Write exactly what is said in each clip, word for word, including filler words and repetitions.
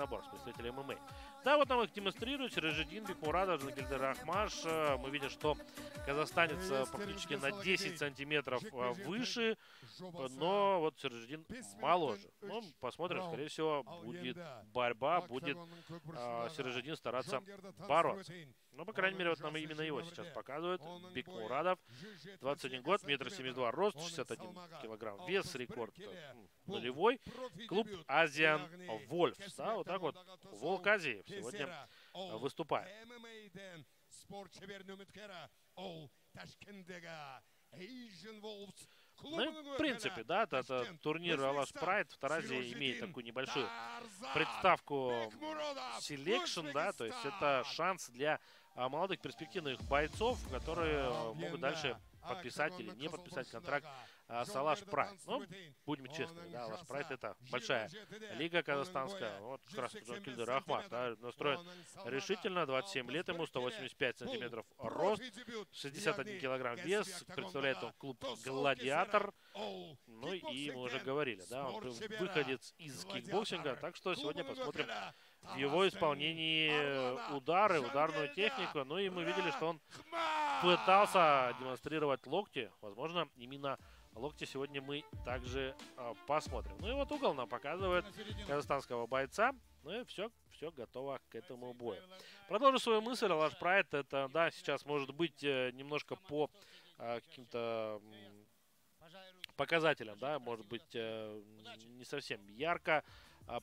набор представителей ММА. Да, вот нам их демонстрирует Сирожиддин Бекмурадов, Жанкелди Рахмаш. Мы видим, что казахстанец практически на десять сантиметров выше, но вот Сирожиддин моложе. Ну, посмотрим, скорее всего, будет борьба, будет а, Сирожиддин стараться бороться. Ну, по крайней мере, вот нам именно его сейчас показывают. Бекмурадов, двадцать один год, метр семьдесят два рост, шестьдесят один килограмм вес, рекорд нулевой. Клуб Азиан Вольф. Да, вот так вот Волк Азии сегодня выступает. Ну, в принципе, да, этот турнир Алаш Прайд в Таразе имеет такую небольшую представку селекшн, да, то есть это шанс для молодых перспективных бойцов, которые могут дальше подписать или не подписать контракт с Алаш Прайд. Ну, будем честны, да, Алаш Прайд — это большая лига казахстанская. Вот как раз Жанкелди Рахмаш, да, настроен решительно, двадцать семь лет ему, сто восемьдесят пять сантиметров рост, шестьдесят один килограмм вес, представляет он клуб «Гладиатор». Ну и мы уже говорили, да, он выходец из кикбоксинга, так что сегодня посмотрим в его исполнении удары, ударную технику. Ну и мы видели, что он пытался демонстрировать локти. Возможно, именно локти сегодня мы также а, посмотрим. Ну и вот угол нам показывает казахстанского бойца. Ну и все, все готово к этому бою. Продолжу свою мысль. Алаш Прайд — это, да, сейчас может быть немножко по а, каким-то показателям, да, может быть не совсем ярко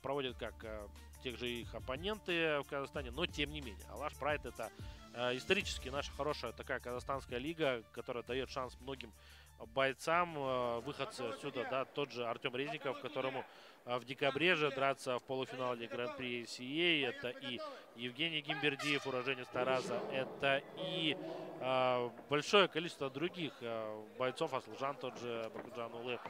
проводят, как тех же их оппоненты в Казахстане, но тем не менее. Алаш Прайд — это исторически наша хорошая такая казахстанская лига, которая дает шанс многим бойцам. Выходцы отсюда, да, тот же Артем Резников, которому в декабре же драться в полуфинале Гран-при эй си эй. Это и Евгений Гимбердиев, уроженец Тараза. Это и а, большое количество других а, бойцов. Аслужан тот же, Бакуджан Улы.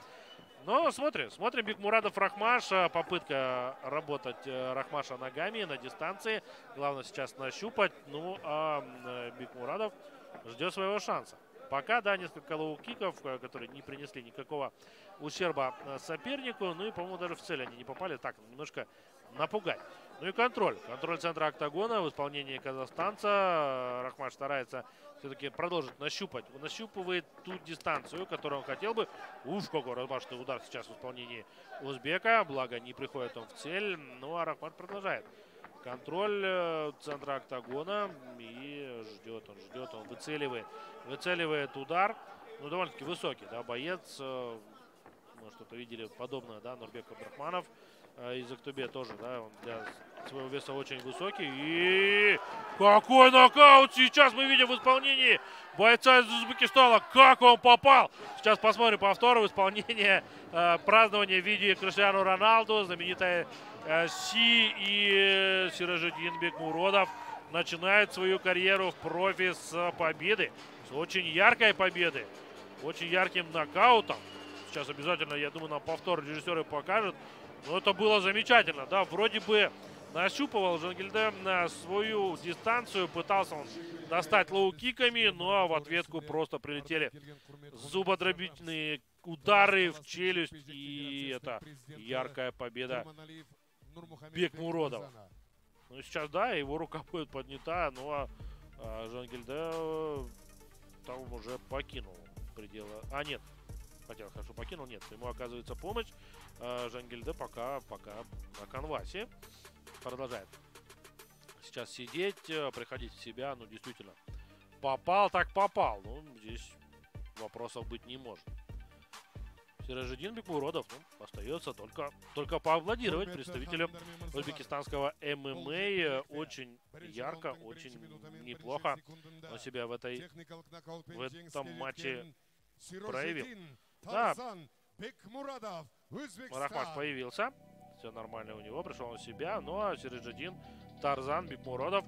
Но смотрим, смотрим Бекмурадов, Рахмаш. Попытка работать Рахмаша ногами на дистанции. Главное сейчас нащупать. Ну, а Бекмурадов ждет своего шанса. Пока, да, несколько лоу-киков, которые не принесли никакого ущерба сопернику. Ну и, по-моему, даже в цель они не попали. Так, немножко напугать. Ну и контроль. Контроль центра октагона в исполнении казахстанца. Рахмаш старается все-таки продолжить нащупать. Он нащупывает ту дистанцию, которую он хотел бы. Уж, какой размашистый удар сейчас в исполнении узбека. Благо, не приходит он в цель. Ну а Рахмаш продолжает. Контроль центра октагона. И ждет, он ждет, он выцеливает. Выцеливает удар. Ну, довольно-таки высокий, да, боец. Мы что-то видели подобное, да, Нурбек Абрахманов из Актубе тоже, да, он для своего веса очень высокий. И какой нокаут сейчас мы видим в исполнении бойца из Узбекистана. Как он попал? Сейчас посмотрим повтор в исполнении э, празднования в виде Криштиану Роналду. Знаменитая э, Си и э, Сирожиддин Бекмурадов начинает свою карьеру в профи с победы. С очень яркой победы. Очень ярким нокаутом. Сейчас обязательно, я думаю, нам повтор режиссеры покажут. Но это было замечательно, да, вроде бы нащупывал Жанкелди на свою дистанцию, пытался он достать лоу-киками, но в ответку просто прилетели зубодробительные удары в челюсть, и это яркая победа Бекмурадова. Ну, сейчас, да, его рука будет поднята, но Жанкелди там уже покинул пределы, а нет. Хотел, хорошо, покинул. Нет, ему оказывается помощь. Жанкелди пока, пока на конвасе. Продолжает сейчас сидеть, приходить в себя. Ну, действительно, попал так попал. Ну, здесь вопросов быть не может. Сирожиддин Бекмурадов, ну, остается только, только поаплодировать представителям узбекистанского ММА. Очень ярко, очень неплохо он себя в, этой, в этом матче проявил. Да, Рахмаш появился. Все нормально у него, пришел на себя. Ну а Сирожиддин Тарзан Бекмурадов